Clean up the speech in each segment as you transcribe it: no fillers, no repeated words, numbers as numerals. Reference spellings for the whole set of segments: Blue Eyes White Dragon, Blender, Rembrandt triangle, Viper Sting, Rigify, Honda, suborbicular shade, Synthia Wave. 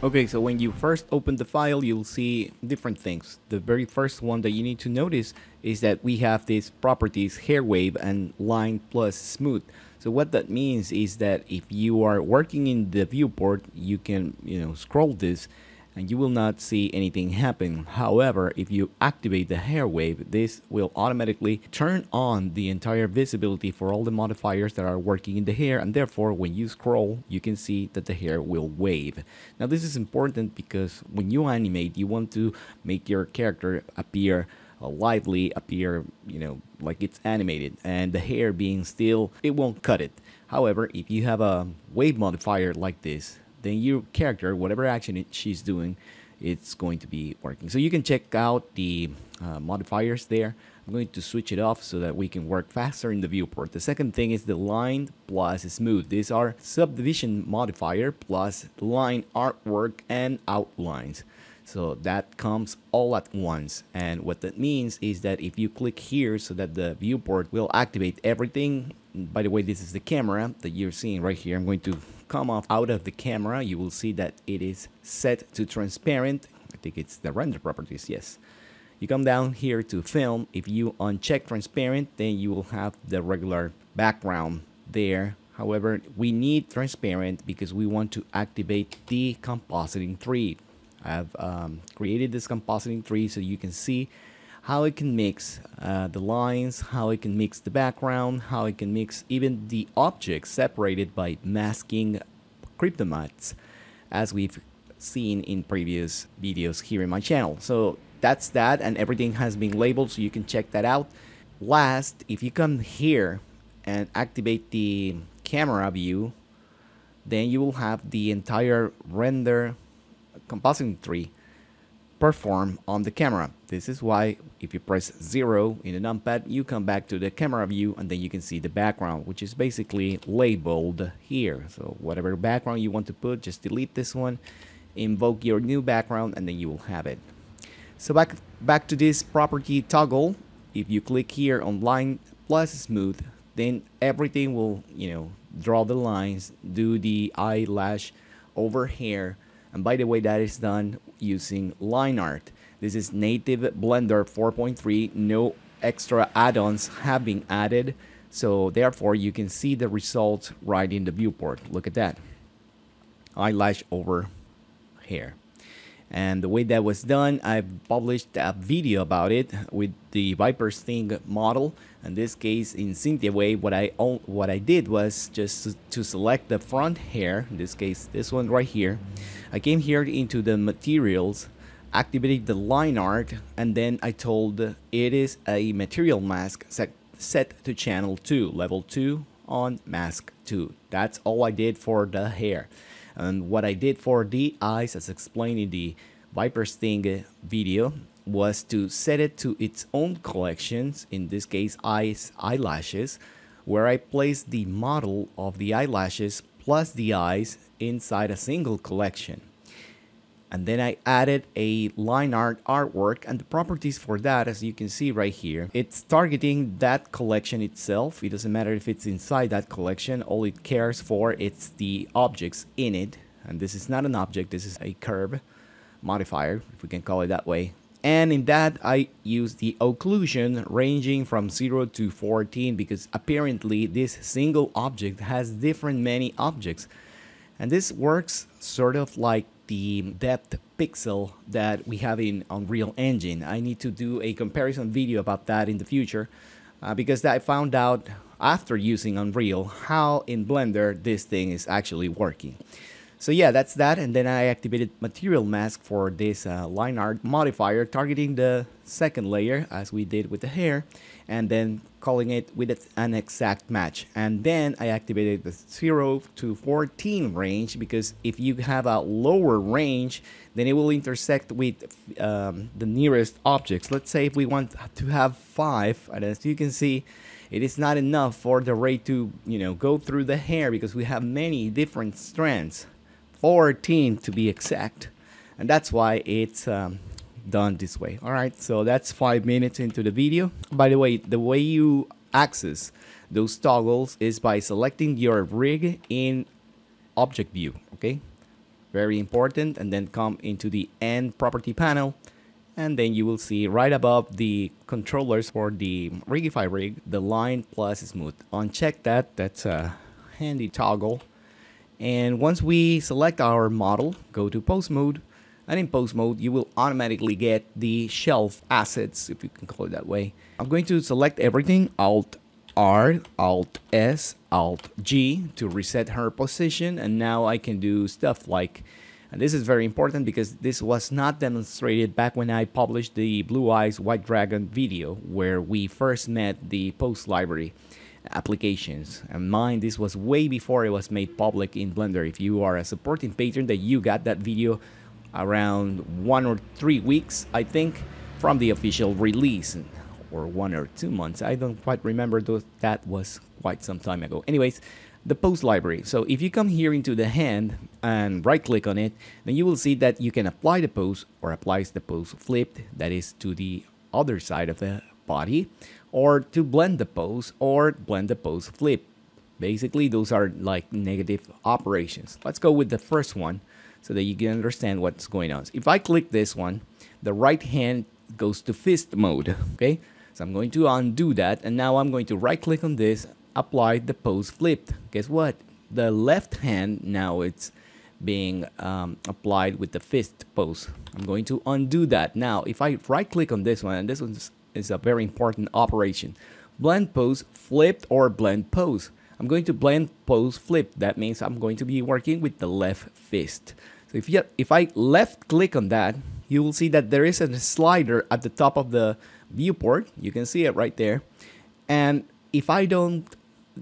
Okay, so when you first open the file, you'll see different things. The very first one that you need to notice is that we have these properties, hair wave and line plus smooth. So what that means is that if you are working in the viewport, you can, scroll this and you will not see anything happen. However, if you activate the hair wave, this will automatically turn on the entire visibility for all the modifiers that are working in the hair, and therefore when you scroll, you can see that the hair will wave. Now this is important because when you animate, you want to make your character appear lively, appear, like it's animated, and the hair being still, it won't cut it. However, if you have a wave modifier like this, then your character, whatever action she's doing, it's going to be working. So you can check out the modifiers there. I'm going to switch it off so that we can work faster in the viewport. The second thing is the line plus smooth. These are subdivision modifier plus line artwork and outlines. So that comes all at once. And what that means is that if you click here so that the viewport will activate everything. By the way, this is the camera that you're seeing right here. I'm going to come out of the camera. You will see that it is set to transparent. I think it's the render properties, yes. You come down here to film. If you uncheck transparent, then you will have the regular background there. However, we need transparent because we want to activate the compositing tree. I've created this compositing tree so you can see how it can mix the lines, how it can mix the background, how it can mix even the objects separated by masking cryptomates, as we've seen in previous videos here in my channel. So that's that, and everything has been labeled so you can check that out. Last, if you come here and activate the camera view, then you will have the entire render compositing tree perform on the camera. This is why if you press 0 in the numpad, you come back to the camera view and then you can see the background, which is basically labeled here. So whatever background you want to put, just delete this one, invoke your new background, and then you will have it. So back to this property toggle, if you click here on line plus smooth, then everything will, draw the lines, do the eyelash over hair. And by the way, that is done using line art. This is native Blender 4.3. No extra add-ons have been added. So therefore, you can see the results right in the viewport. Look at that. Eyelash over hair. And the way that was done, I've published a video about it with the Viper Sting model. In this case, in Synthia Wave, what I did was just to select the front hair, in this case, this one right here. I came here into the materials, activated the line art, and then I told it is a material mask set to channel 2, level 2 on mask 2. That's all I did for the hair. And what I did for the eyes, as explained in the Viper Sting video, was to set it to its own collections, in this case eyes, eyelashes, where I placed the model of the eyelashes plus the eyes inside a single collection. And then I added a line art artwork, and the properties for that, as you can see right here, it's targeting that collection itself. It doesn't matter if it's inside that collection. All it cares for is the objects in it. And this is not an object. This is a curve modifier, if we can call it that way. And in that, I used the occlusion ranging from 0 to 14 because apparently this single object has different many objects. And this works sort of like the depth pixel that we have in Unreal Engine. I need to do a comparison video about that in the future because I found out after using Unreal how in Blender this thing is actually working. So yeah, that's that, and then I activated material mask for this line art modifier targeting the second layer as we did with the hair, and then calling it with an exact match. And then I activated the 0 to 14 range because if you have a lower range, then it will intersect with the nearest objects. Let's say if we want to have 5, and as you can see, it is not enough for the ray to go through the hair because we have many different strands. 14 to be exact, and that's why it's done this way. All right, so that's 5 minutes into the video. By the way, the way you access those toggles is by selecting your rig in object view. Okay, very important. And then come into the end property panel, and then you will see right above the controllers for the Rigify rig, the line plus smooth. Uncheck that, that's a handy toggle. And once we select our model, go to pose mode, and in pose mode you will automatically get the shelf assets, if you can call it that way. I'm going to select everything, Alt R, Alt S, Alt G to reset her position, and now I can do stuff like, and this is very important because this was not demonstrated back when I published the Blue Eyes White Dragon video where we first met the post library applications. And mind, this was way before it was made public in Blender. If you are a supporting patron, that you got that video around 1 or 3 weeks, I think, from the official release, or 1 or 2 months. I don't quite remember, though that was quite some time ago. Anyways, the post library. So if you come here into the hand and right click on it, then you will see that you can apply the pose, or applies the pose flipped, that is to the other side of the body, or to blend the pose, or blend the pose flip. Basically, those are like negative operations. Let's go with the first one so that you can understand what's going on. If I click this one, the right hand goes to fist mode. Okay, so I'm going to undo that, and now I'm going to right click on this, apply the pose flipped. Guess what? The left hand, now it's being applied with the fist pose. I'm going to undo that. Now if I right click on this one, and this one's is a very important operation, blend pose flipped or blend pose. I'm going to blend pose flipped. That means I'm going to be working with the left fist. So if I left click on that, you will see that there is a slider at the top of the viewport. You can see it right there. And if I don't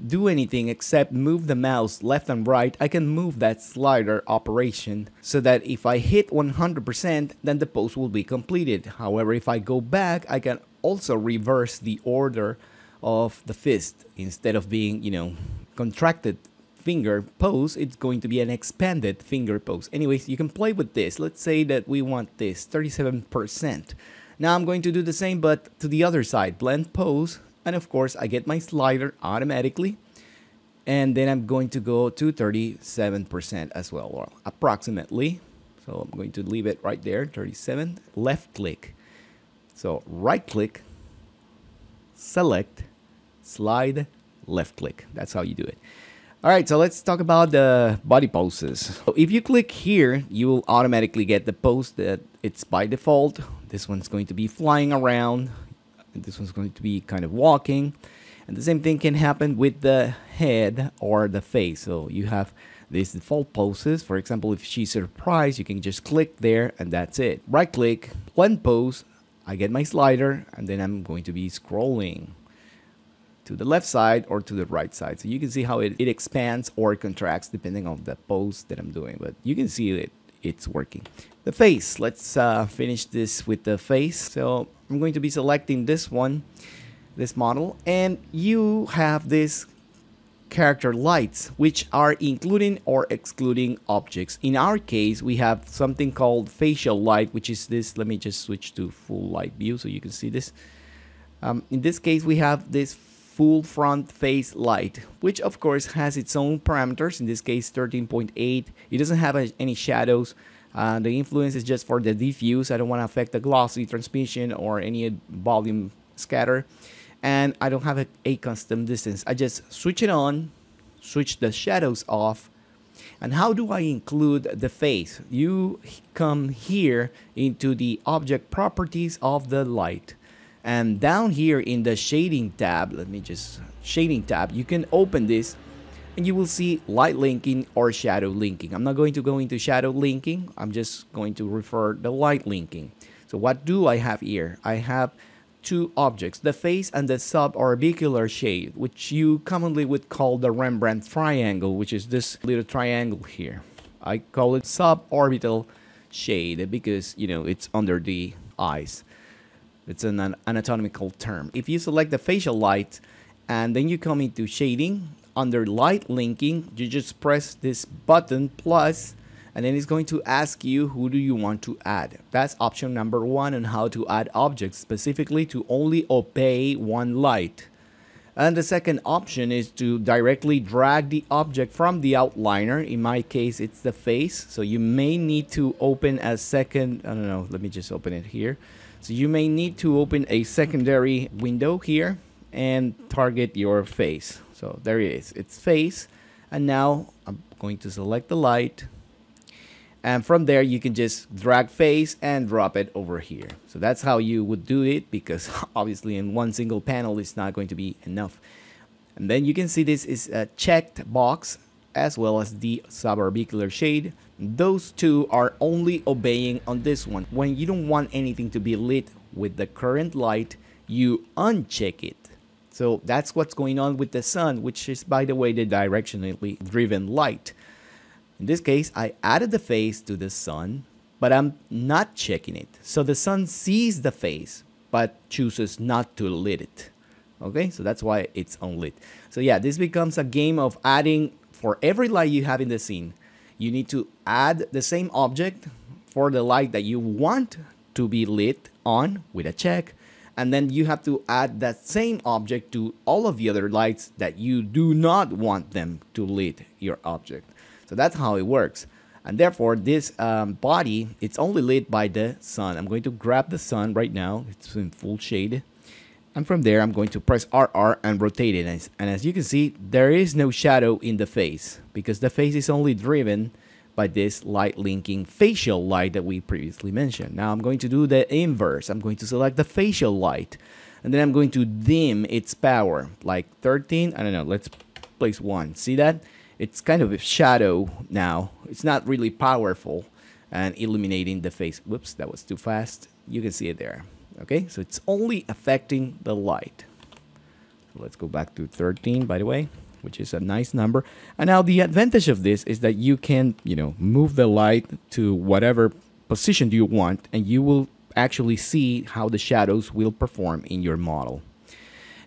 do anything except move the mouse left and right, I can move that slider operation so that if I hit 100%, then the pose will be completed. However, if I go back, I can also reverse the order of the fist. Instead of being, you know, contracted finger pose, it's going to be an expanded finger pose. Anyways, you can play with this. Let's say that we want this 37%. Now I'm going to do the same, but to the other side, blend pose. And of course, I get my slider automatically. And then I'm going to go to 37% as well, or approximately. So I'm going to leave it right there, 37, left click. So right click, select, slide, left click. That's how you do it. All right, so let's talk about the body poses. So if you click here, you will automatically get the pose that it's by default. This one's going to be flying around. This one's going to be kind of walking, and the same thing can happen with the head or the face. So you have these default poses. For example, if she's surprised, you can just click there and that's it. Right click, blend pose, I get my slider, and then I'm going to be scrolling to the left side or to the right side. So you can see how it expands or contracts depending on the pose that I'm doing, but you can see it's working. The face, let's finish this with the face. So I'm going to be selecting this one, this model, and you have this character lights, which are including or excluding objects. In our case, we have something called facial light, which is this. Let me just switch to full light view so you can see this. In this case, we have this full front face light, which of course has its own parameters. In this case, 13.8. It doesn't have any shadows. The influence is just for the diffuse. I don't want to affect the glossy transmission or any volume scatter. And I don't have a custom distance. I just switch it on, switch the shadows off. And how do I include the face? You come here into the object properties of the light. And down here in the shading tab, shading tab, you can open this. And you will see light linking or shadow linking. I'm not going to go into shadow linking. I'm just going to refer to light linking. So what do I have here? I have two objects, the face and the suborbicular shade, which you commonly would call the Rembrandt triangle, which is this little triangle here. I call it suborbital shade because, you know, it's under the eyes. It's an anatomical term. If you select the facial light and then you come into shading, under light linking, you just press this button plus, and then it's going to ask you who do you want to add. That's option number one on how to add objects specifically to only obey one light. And the second option is to directly drag the object from the outliner. In my case, it's the face. So you may need to open a second, I don't know, let me just open it here. So you may need to open a secondary window here and target your face. So there it is, it's face. And now I'm going to select the light. And from there, you can just drag face and drop it over here. So that's how you would do it, because obviously in one single panel, it's not going to be enough. And then you can see this is a checked box, as well as the suborbicular shade. Those two are only obeying on this one. When you don't want anything to be lit with the current light, you uncheck it. So that's what's going on with the sun, which is, by the way, the directionally driven light. In this case, I added the face to the sun, but I'm not checking it. So the sun sees the face, but chooses not to lit it. Okay, so that's why it's unlit. So yeah, this becomes a game of adding for every light you have in the scene. You need to add the same object for the light that you want to be lit on with a check. And then you have to add that same object to all of the other lights that you do not want them to lit your object. So that's how it works. And therefore, this body, it's only lit by the sun. I'm going to grab the sun right now. It's in full shade. And from there, I'm going to press RR and rotate it. And as you can see, there is no shadow in the face, because the face is only driven by this light linking facial light that we previously mentioned. Now I'm going to do the inverse. I'm going to select the facial light. And then I'm going to dim its power. Like 13, I don't know, let's place 1. See that? It's kind of a shadow now. It's not really powerful and illuminating the face. Whoops, that was too fast. You can see it there. Okay, so it's only affecting the light. So let's go back to 13, by the way, which is a nice number. And now the advantage of this is that you can, you know, move the light to whatever position you want, and you will actually see how the shadows will perform in your model.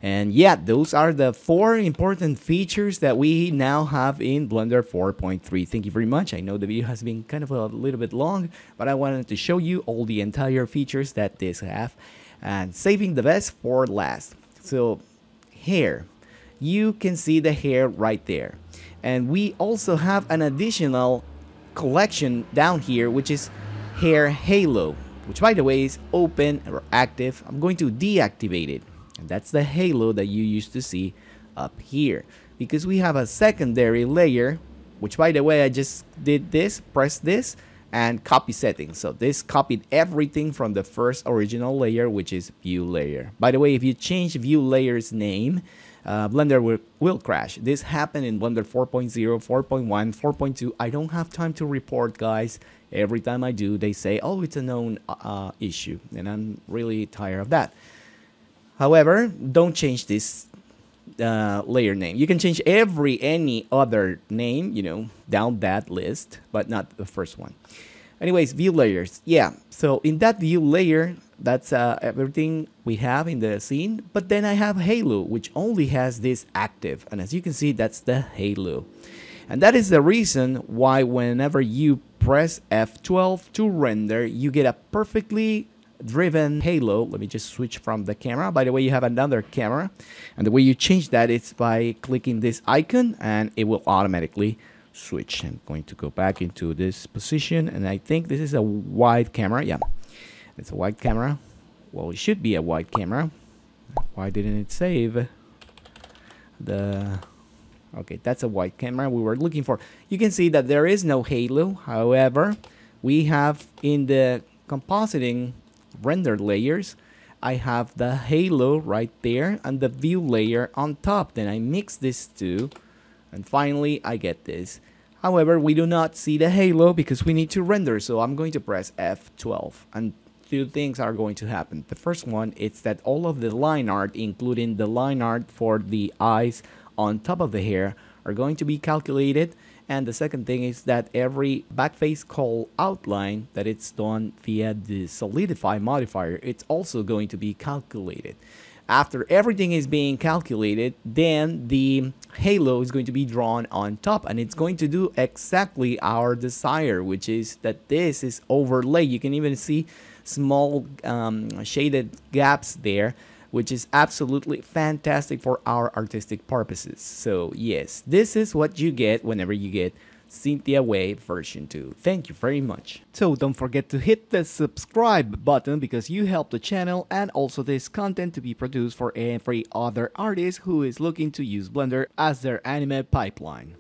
And yeah, those are the 4 important features that we now have in Blender 4.3. Thank you very much. I know the video has been kind of a little bit long, but I wanted to show you all the entire features that this have, and saving the best for last. So hair, you can see the hair right there. And we also have an additional collection down here, which is hair halo, which by the way is open or active. I'm going to deactivate it. And that's the halo that you used to see up here, because we have a secondary layer, which by the way, I just did this, press this, and copy settings. So this copied everything from the first original layer, which is view layer. By the way, if you change view layer's name, Blender will crash. This happened in Blender 4.0, 4.1, 4.2. I don't have time to report, guys. Every time I do, they say, oh, it's a known issue. And I'm really tired of that. However, don't change this layer name. You can change any other name, you know, down that list, but not the first one. Anyways, view layers. Yeah, so in that view layer, that's everything we have in the scene. But then I have halo, which only has this active. And as you can see, that's the halo. And that is the reason why whenever you press F12 to render, you get a perfectly driven halo. Let me just switch from the camera. By the way, you have another camera, and the way you change that is by clicking this icon, and it will automatically switch. I'm going to go back into this position, and I think this is a wide camera. Yeah, it's a wide camera. Well, it should be a wide camera. Why didn't it save the... Okay, that's a wide camera we were looking for. You can see that there is no halo. However, we have in the compositing render layers, I have the halo right there and the view layer on top. Then I mix these two, and finally I get this. However, we do not see the halo because we need to render, so I'm going to press F12, and two things are going to happen. The first one is that all of the line art, including the line art for the eyes on top of the hair, are going to be calculated. And the second thing is that every backface call outline that it's done via the solidify modifier, it's also going to be calculated. After everything is being calculated, then the halo is going to be drawn on top, and it's going to do exactly our desire, which is that this is overlay. You can even see small shaded gaps there which is absolutely fantastic for our artistic purposes. So yes, this is what you get whenever you get Synthia Wave version 2. Thank you very much. So don't forget to hit the subscribe button because you help the channel and also this content to be produced for every other artist who is looking to use Blender as their anime pipeline.